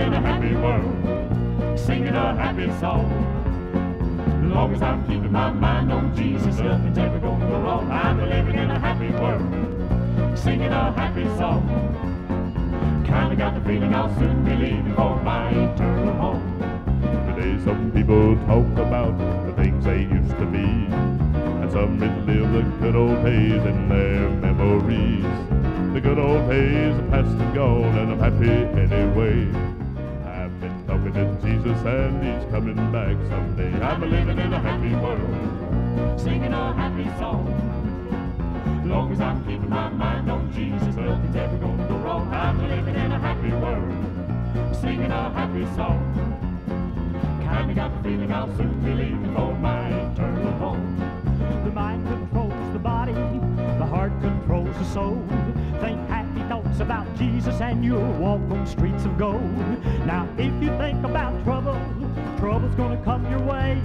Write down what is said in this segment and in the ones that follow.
in a happy world, singing a happy song. Long as I'm keeping my mind on Jesus, nothing's ever gonna go wrong. I'm living in a happy world, singing a happy song. Kinda got the feeling I'll soon be leaving for my eternal home. Today some people talk about the things they used to be, and some relive the good old days in their memories. The good old days are past and gone, and I'm happy anyway. I've been talking to Jesus and he's coming back someday. I'm living in a happy world, singing a happy song. Long as I'm keeping my mind on Jesus, nothing's ever gonna go wrong. I'm living in a happy world, singing a happy song. Kinda got the feeling I'll soon be leaving for my eternal home. The mind controls the body, the heart controls the soul. Think happy thoughts about Jesus and you'll walk on streets of gold. Now if you think about trouble, trouble's gonna come your way,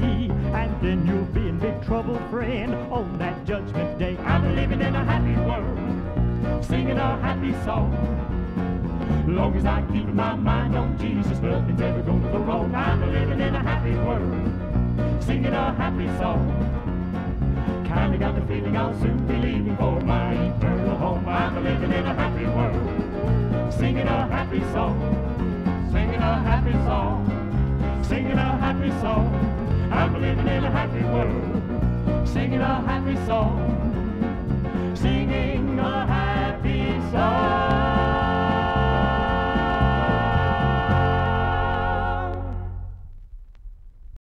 and then you'll be in big trouble, friend, on that judgment day. I'm living in a happy world, singing a happy song. Long as I keep my mind on Jesus, nothing's ever gonna go wrong. I'm living in a happy world, singing a happy song. Kinda got the feeling I'll soon be leaving for my eternal home. I'm living in a happy world, singing a happy song, singing a happy song, singing a happy song. I'm living in a happy world, singing a happy song.